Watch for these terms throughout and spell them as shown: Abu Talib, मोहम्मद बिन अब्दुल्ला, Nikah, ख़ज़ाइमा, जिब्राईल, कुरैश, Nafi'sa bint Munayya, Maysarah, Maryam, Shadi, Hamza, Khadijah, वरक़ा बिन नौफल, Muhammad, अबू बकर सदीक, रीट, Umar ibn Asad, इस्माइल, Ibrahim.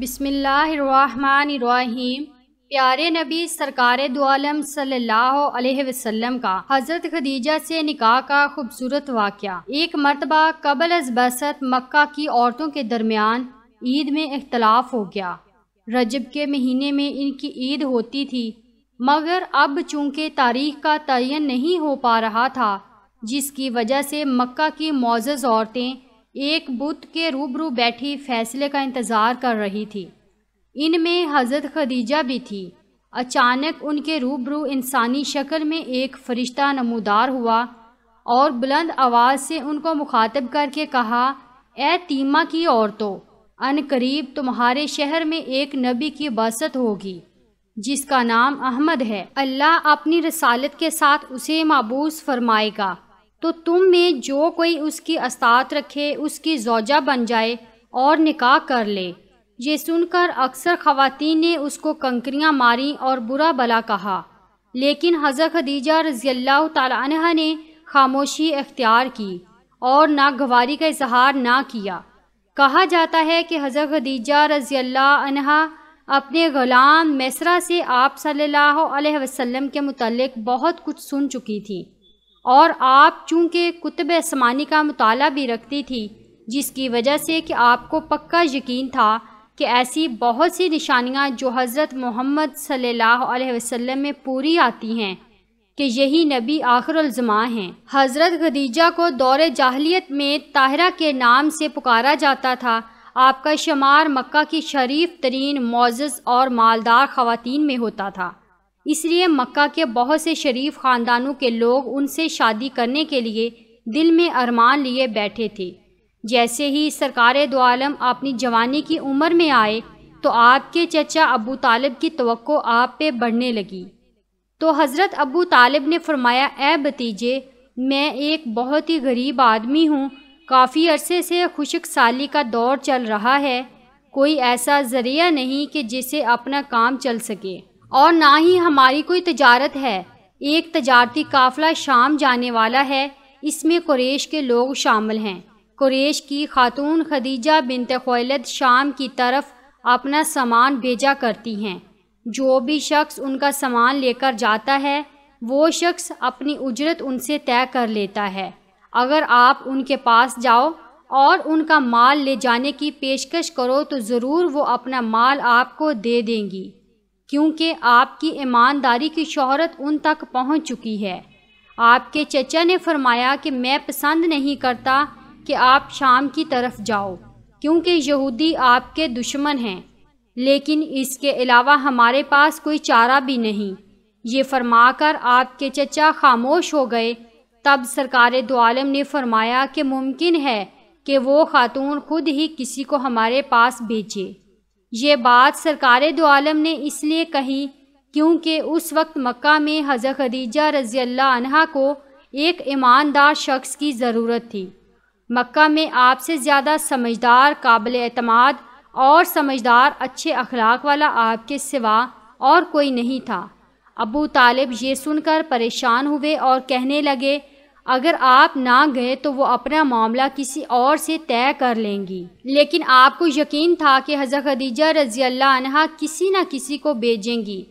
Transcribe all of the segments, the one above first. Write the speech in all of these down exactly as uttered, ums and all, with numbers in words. बिस्मिल्लाहिर्रहमानिर्रहीम। प्यारे नबी सरकार दो आलम सल्लल्लाहु अलैहि वसल्लम का हज़रत खदीजा से निकाह का खूबसूरत वाक़या। एक मरतबा कबल अज़ बअसत मक्का की औरतों के दरमियान ईद में इख्तलाफ हो गया। रजब के महीने में इनकी ईद होती थी, मगर अब चूँकि तारीख का तयन नहीं हो पा रहा था, जिसकी वजह से मक्का की मोअज़्ज़ज़ औरतें एक बुत के रूबरू बैठी फैसले का इंतज़ार कर रही थी। इनमें हज़रत खदीजा भी थी। अचानक उनके रूबरू इंसानी शक्ल में एक फ़रिश्ता नमूदार हुआ और बुलंद आवाज़ से उनको मुखातब करके कहा, ए तीमा की औरतों, अनकरीब तुम्हारे शहर में एक नबी की बअसत होगी जिसका नाम अहमद है। अल्लाह अपनी रसालत के साथ उसे माबूस फरमाएगा, तो तुम में जो कोई उसकी अस्तात रखे उसकी ज़ौजा बन जाए और निकाह कर ले। ये सुनकर अक्सर ख़वातीन ने उसको कंकरियाँ मारी और बुरा भला कहा, लेकिन हज़रत खदीजा रज़ियल्लाहु ताला अन्हा ने खामोशी इख्तियार की और नागवारी का इजहार ना किया। कहा जाता है कि हज़रत खदीजा रज़ियल्लाहु अन्हा अपने ग़ुलाम मैसरा से आप सल्लल्लाहु अलैहि वसल्लम के मुतल्लिक़ बहुत कुछ सुन चुकी थी और आप चूँकि कुतुब आसमानी का मुताला भी रखती थी, जिसकी वजह से कि आपको पक्का यकीन था कि ऐसी बहुत सी निशानियाँ जो हज़रत मोहम्मद सल्लल्लाहु अलैहि वसल्लम में पूरी आती हैं कि यही नबी आखिरुल ज़मां हैं। हज़रत खदीजा को दौरे जाहलियत में ताहिरा के नाम से पुकारा जाता था। आपका शुमार मक्का की शरीफ तरीन मोअज़्ज़ज़ और मालदार ख़वातीन में होता था, इसलिए मक्का के बहुत से शरीफ ख़ानदानों के लोग उनसे शादी करने के लिए दिल में अरमान लिए बैठे थे। जैसे ही सरकारे दो आलम अपनी जवानी की उम्र में आए तो आपके चचा अबू तालिब की तवक्को आप पे बढ़ने लगी। तो हज़रत अबू तालिब ने फरमाया, ए भतीजे, मैं एक बहुत ही गरीब आदमी हूँ। काफ़ी अरसे से खुशक साली का दौर चल रहा है, कोई ऐसा ज़रिया नहीं कि जिससे अपना काम चल सके, और ना ही हमारी कोई तजारत है। एक तजारती काफ़िला शाम जाने वाला है, इसमें कुरैश के लोग शामिल हैं। कुरैश की खातून खदीजा बिनत खुवैलद शाम की तरफ अपना सामान भेजा करती हैं। जो भी शख्स उनका सामान लेकर जाता है वो शख्स अपनी उजरत उनसे तय कर लेता है। अगर आप उनके पास जाओ और उनका माल ले जाने की पेशकश करो तो ज़रूर वो अपना माल आपको दे देंगी, क्योंकि आपकी ईमानदारी की शोहरत उन तक पहुंच चुकी है। आपके चचा ने फरमाया कि मैं पसंद नहीं करता कि आप शाम की तरफ जाओ, क्योंकि यहूदी आपके दुश्मन हैं, लेकिन इसके अलावा हमारे पास कोई चारा भी नहीं। ये फरमाकर आपके चचा खामोश हो गए। तब सरकार दो आलम ने फरमाया कि मुमकिन है कि वो खातून खुद ही किसी को हमारे पास भेजे। ये बात सरकार दो आलम ने इसलिए कही क्योंकि उस वक्त मक्का में हज़रत खदीजा रज़ियल्लाहु अन्हा को एक ईमानदार शख्स की ज़रूरत थी। मक्का में आपसे ज़्यादा समझदार, काबिल एतमाद और समझदार, अच्छे अखलाक वाला आपके सिवा और कोई नहीं था। अबू तालिब ये सुनकर परेशान हुए और कहने लगे, अगर आप ना गए तो वो अपना मामला किसी और से तय कर लेंगी। लेकिन आपको यकीन था कि हज़रत खदीजा रज़ियल्लाहु अन्हा किसी न किसी को भेजेंगी।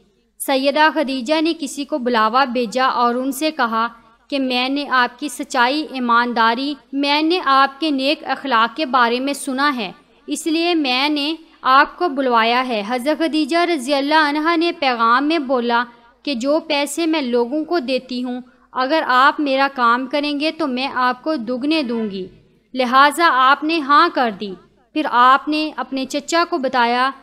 सैयदा खदीजा ने किसी को बुलावा भेजा और उनसे कहा कि मैंने आपकी सच्चाई, ईमानदारी, मैंने आपके नेक अखलाक के बारे में सुना है, इसलिए मैंने आपको बुलवाया है। हज़रत खदीजा रज़ियल्लाहु अन्हा ने पैगाम में बोला कि जो पैसे मैं लोगों को देती हूँ, अगर आप मेरा काम करेंगे तो मैं आपको दुगने दूंगी। लिहाजा आपने हाँ कर दी। फिर आपने अपने चचा को बताया।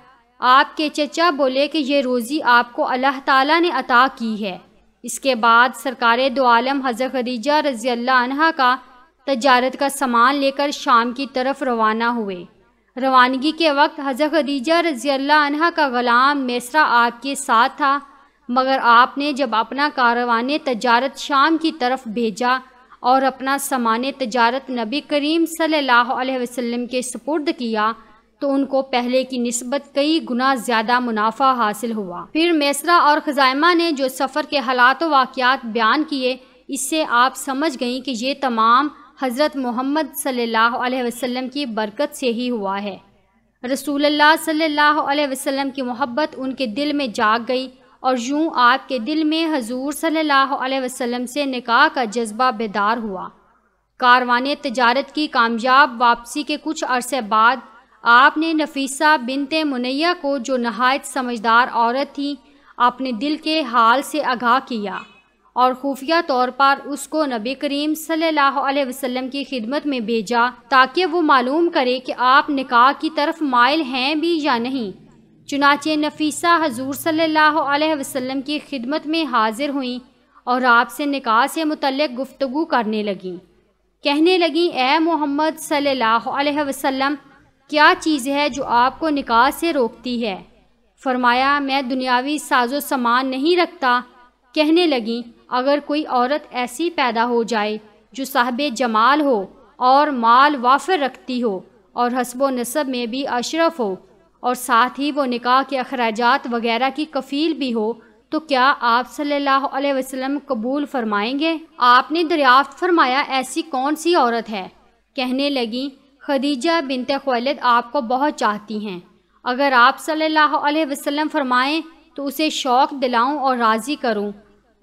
आपके चचा बोले कि ये रोज़ी आपको अल्लाह ताला ने अता की है। इसके बाद सरकारे दो आलम हज़रत खदीजा रज़ियल्लाहु अन्हा का तजारत का सामान लेकर शाम की तरफ रवाना हुए। रवानगी के वक्त हज़रत खदीजा रज़ियल्लाहु अन्हा का ग़ुलाम मैसरा आपके साथ था, मगर आपने जब अपना कारवान तजारत शाम की तरफ भेजा और अपना सामान तजारत नबी करीम सल्लल्लाहु अलैहि वसल्लम के सुपुर्द किया तो उनको पहले की निस्बत कई गुना ज़्यादा मुनाफा हासिल हुआ। फिर मैसरा और ख़ज़ाइमा ने जो सफ़र के हालात व वाक़यात बयान किए, इससे आप समझ गईं कि ये तमाम हज़रत मोहम्मद सल्लल्लाहु अलैहि वसल्लम की बरकत से ही हुआ है। रसूलुल्लाह सल्लल्लाहु अलैहि वसल्लम की मोहब्बत उनके दिल में जाग गई और यूँ आपके दिल में हजूर सल्लल्लाहु अलैहि वसल्लम से निकाह का जज्बा बेदार हुआ। कारवाने तजारत की कामयाब वापसी के कुछ अरसे बाद आपने नफीसा बिनत मुनैया को, जो नहायत समझदार औरत थी, अपने दिल के हाल से आगाह किया और खुफिया तौर पर उसको नबी करीम सल्लल्लाहु अलैहि वसल्लम की खिदमत में भेजा ताकि वो मालूम करे कि आप निकाह की तरफ माइल हैं भी या नहीं। चुनाचे नफीसा हजूर सल्लल्लाहु अलैहि वसल्लम की खिदमत में हाजिर हुई और आपसे निकाह से मुतल्लिक़ गुफ्तगू करने लगीं। कहने लगीं, ए मोहम्मद सल्लल्लाहु अलैहि वसल्लम, क्या चीज़ है जो आपको निकाह से रोकती है? फरमाया, मैं दुनियावी साजो सामान नहीं रखता। कहने लगीं, अगर कोई औरत ऐसी पैदा हो जाए जो साहिबे जमाल हो और माल वाफर रखती हो और हस्बो नसब में भी अशरफ हो और साथ ही वो निकाह के अखराजात वगैरह की कफ़ील भी हो, तो क्या आप सल्लल्लाहु अलैहि वसल्लम कबूल फ़रमाएंगे? आपने दरियाफ्त फरमाया, ऐसी कौन सी औरत है? कहने लगीं, खदीजा बिनत खुवैलद आपको बहुत चाहती हैं। अगर आप सल्लल्लाहु अलैहि वसल्लम फरमाएं तो उसे शौक़ दिलाऊं और राज़ी करूं।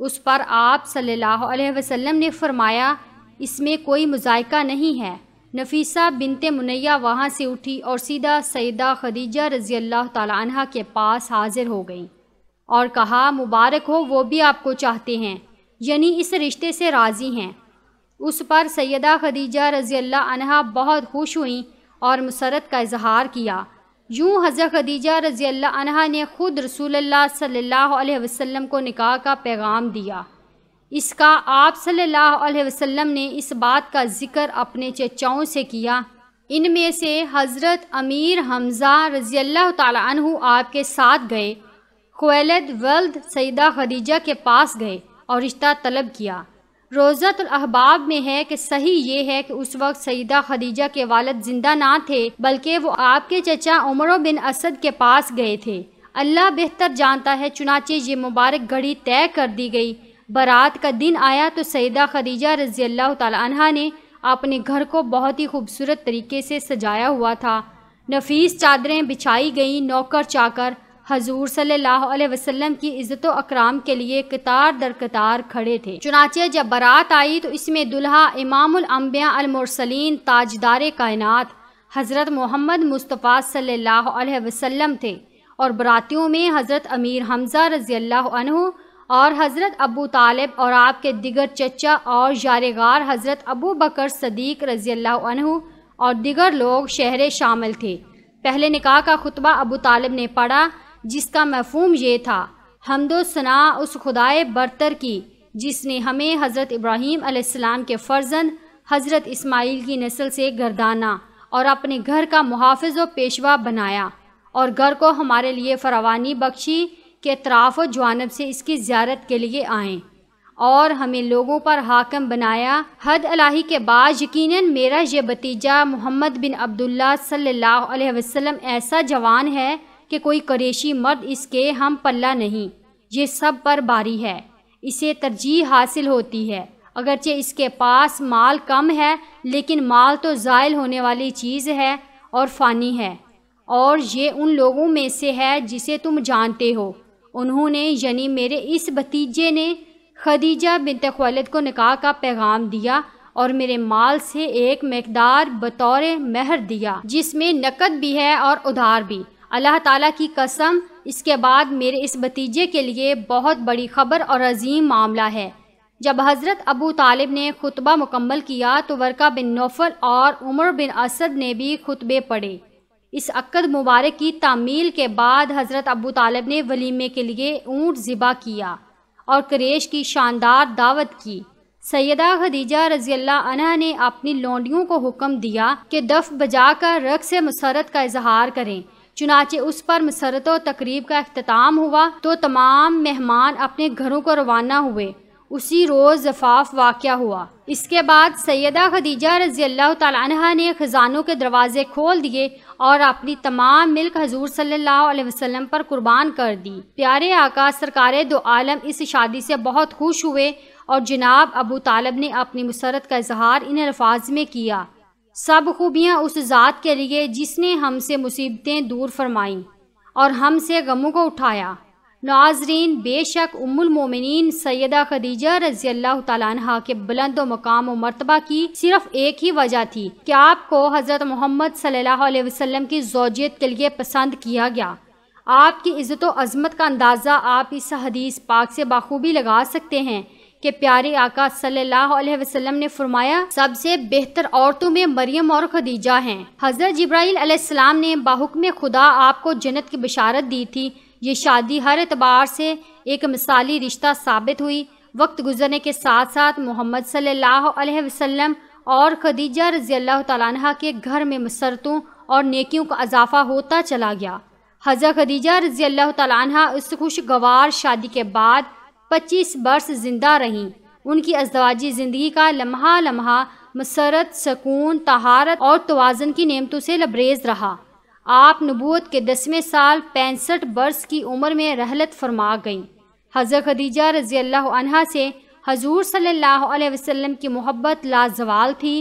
उस पर आप सल्लल्लाहु अलैहि वसल्लम ने फरमाया, इसमें कोई मुज़ायका नहीं है। नफीसा बिनत मुनैया वहाँ से उठी और सीधा सैयदा खदीजा रज़ी अल्लाह ताला अन्हा के पास हाजिर हो गई और कहा, मुबारक हो, वो भी आपको चाहते हैं, यानी इस रिश्ते से राज़ी हैं। उस पर सैयदा खदीजा रज़ी अल्लाह अन्हा बहुत खुश हुईं और मुसरत का इजहार किया। यूँ हज़रत खदीजा रज़ी अल्लाह अन्हा ने ख़ुद रसूलुल्लाह सल्लल्लाहु अलैहि वसल्लम को निकाह का पैगाम दिया। इसका आप सल्लल्लाहु अलैहि वसल्लम ने इस बात का ज़िक्र अपने चचाओं से किया। इनमें से हज़रत अमीर हमज़ा रज़ी अल्लाह ताला अन्हु आपके साथ गए। खुवैलद वल्द सैयदा खदीजा के पास गए और रिश्ता तलब किया। रोज़तुल अहबाब में है कि सही ये है कि उस वक्त सैयदा खदीजा के वालिद जिंदा ना थे, बल्कि वो आपके चचा उमर बिन असद के पास गए थे। अल्लाह बेहतर जानता है। चुनाचे ये मुबारक घड़ी तय कर दी गई। बारात का दिन आया तो सैयदा खदीजा रज़ी अल्लाह ताला अन्हा ने अपने घर को बहुत ही खूबसूरत तरीके से सजाया हुआ था। नफीस चादरें बिछाई गईं। नौकर चाकर हजूर सल्लल्लाहु अलैहि वसल्लम की इज़्ज़त व अकराम के लिए कतार दर कतार खड़े थे। चुनाचे जब बारात आई तो इसमें दुल्हा इमामुल अम्बिया अल मुरसलीन ताजदार कायनात हज़रत मोहम्मद मुस्तफ़ा सल्लल्लाहु अलैहि वसल्लम थे और बरातियों में हज़रत अमीर हमज़ा रज़ी अल्लाह अन्हु और हज़रत अबू तालिब और आपके दिगर चचा और यारेगार हज़रत अबू बकर सदीक रज़ी अल्लाह अन्हु और दिगर लोग शहर शामिल थे। पहले निकाह का खुतबा अबू तालिब ने पढ़ा, जिसका मफ़हूम ये था, हम्दो सना उस खुदाए बरतर की जिसने हमें हज़रत इब्राहीम अलैहिस्सलाम के फ़र्जंद हज़रत इस्माइल की नस्ल से गर्दाना और अपने घर का मुहाफ़िज़ व पेशवा बनाया और घर को हमारे लिए फरावानी बख्शी के अतराफ़ व जानब से इसकी ज़ियारत के लिए आएँ और हमें लोगों पर हाकम बनाया। हद अलाही के बाद यकीनन मेरा ये भतीजा मुहम्मद बिन अब्दुल्ला सल्लल्लाहु अलैहि वसल्लम ऐसा जवान है कि कोई कुरैशी मर्द इसके हम पल्ला नहीं। ये सब पर बारी है, इसे तरजीह हासिल होती है। अगरचे इसके पास माल कम है, लेकिन माल तो ज़ायल होने वाली चीज़ है और फ़ानी है, और ये उन लोगों में से है जिसे तुम जानते हो। उन्होंने यानी मेरे इस भतीजे ने खदीजा बिनत खुवैलद को निकाह का पैगाम दिया और मेरे माल से एक मकदार बतौर महर दिया, जिसमें नकद भी है और उधार भी। अल्लाह ताला की कसम, इसके बाद मेरे इस भतीजे के लिए बहुत बड़ी ख़बर और अजीम मामला है। जब हज़रत अबू तालिब ने खुतबा मुकम्मल किया तो वरक़ा बिन नौफल और उमर बिन असद ने भी खुतबे पढ़े। इस अक़द मुबारक की तामील के बाद हज़रत अबू तालिब ने वलीमे के लिए ऊँट ज़िबा किया और कुरैश की शानदार दावत की। सैयदा खदीजा रज़ी अल्लाह अन्हा ने अपनी लौंडियों को हुक्म दिया कि दफ़ बजा कर रक़्स मसरत का इजहार करें। चुनाचे उस पर मसरत व तकरीब का अख्तिताम हुआ तो तमाम मेहमान अपने घरों को रवाना हुए। उसी रोज़ ज़फ़ाफ वाक़या हुआ। इसके बाद सैयदा खदीजा रज़ी अल्लाह ताला अन्हा ने ख़ज़ानों के दरवाज़े खोल दिए और अपनी तमाम मिल्क हजूर सल्लल्लाहु अलैहि वसल्लम पर कुर्बान कर दी। प्यारे आका सरकारे दो आलम इस शादी से बहुत खुश हुए और जनाब अबू तालिब ने अपनी मसरत का इजहार इन अल्फाज में किया। सब खूबियाँ उस ज़ात के लिए जिसने हमसे मुसीबतें दूर फरमाईं और हमसे गमों को उठाया। नाज़रीन, बेशक उम्मुल मोमिनीन सैयदा खदीजा रज़ी अल्लाह तआला अन्हा के बुलंद व मकाम व मर्तबा की सिर्फ एक ही वजह थी कि आपको हज़रत मोहम्मद सल्लल्लाहु अलैहि वसल्लम की ज़ौजियत के लिए पसंद किया गया। आपकी इज़्ज़त व अज़मत का अंदाज़ा आप इस हदीस पाक से बाखूबी लगा सकते हैं कि प्यारे आका सल्लल्लाहु अलैहि वसल्लम ने फरमाया, सबसे बेहतर औरतों में मरियम और खदीजा हैं। हज़रत जिब्राईल अलैहिस्सलाम ने बाहुक्म खुदा आपको जन्नत की बशारत दी थी। ये शादी हर एतबार से एक मिसाली रिश्ता साबित हुई। वक्त गुजरने के साथ साथ मोहम्मद सल्लल्लाहु अलैहि वसल्लम और खदीजा रज़ी अल्लाह तआला अन्हा के घर में मसरतों और नेकियों का इजाफा होता चला गया। हज़रत खदीजा रज़ी अल्लाह तआला अन्हा इस खुशगवार शादी के बाद पच्चीस बरस जिंदा रहीं। उनकी अज़वाजी ज़िंदगी का लम्हा लम्हा मसरत, सकून, तहारत और तवाज़न की नेमतों से लबरेज रहा। आप नबूवत के दसवें साल पैंसठ बरस की उम्र में रहलत फरमा गईं। हज़रत खदीजा रज़ी अल्लाह अन्हा से हजूर सल्लल्लाहु अलैहि वसल्लम की मोहब्बत लाजवाल थी।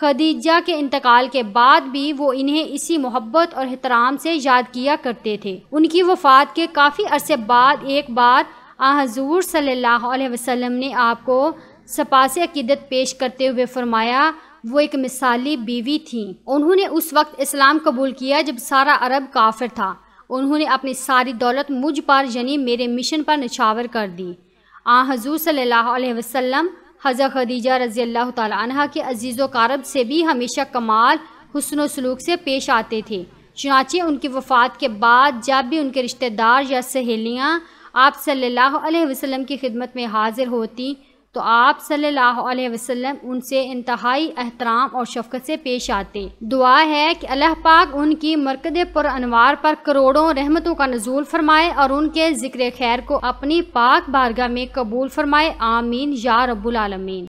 खदीजा के इंतकाल के बाद भी वो इन्हें इसी मोहब्बत और एहतराम से याद किया करते थे। उनकी वफ़ात के काफ़ी अरसे बाद एक बार आ हजूर सल्लल्लाहु अलैहि वसल्लम ने आपको सपासे अकीदत पेश करते हुए फरमाया, वो एक मिसाली बीवी थीं। उन्होंने उस वक्त इस्लाम कबूल किया जब सारा अरब काफिर था। उन्होंने अपनी सारी दौलत मुझ पर यानी मेरे मिशन पर निछावर कर दी। आ हजूर सल्लल्लाहु अलैहि वसल्लम हज़रत खदीजा रज़ी अल्लाह तआला अन्हा के अजीज़ व क़रीब से भी हमेशा कमाल हुस्न व सलूक से पेश आते थे। चुनाचे उनकी वफ़ात के बाद जब भी उनके रिश्तेदार या सहेलियाँ आप सल्लल्लाहु अलैहि वसल्लम की खिदमत में हाजिर होती तो आप सल्लल्लाहु अलैहि वसल्लम उनसे इंतहाई एहतराम और शफकत से पेश आते। दुआ है कि अल्लाह पाक उनकी मरकद पर अनवार पर करोड़ों रहमतों का नजूल फरमाए और उनके ज़िक्र खैर को अपनी पाक बारगाह में कबूल फरमाए। आमीन या रब्बुल आलमीन।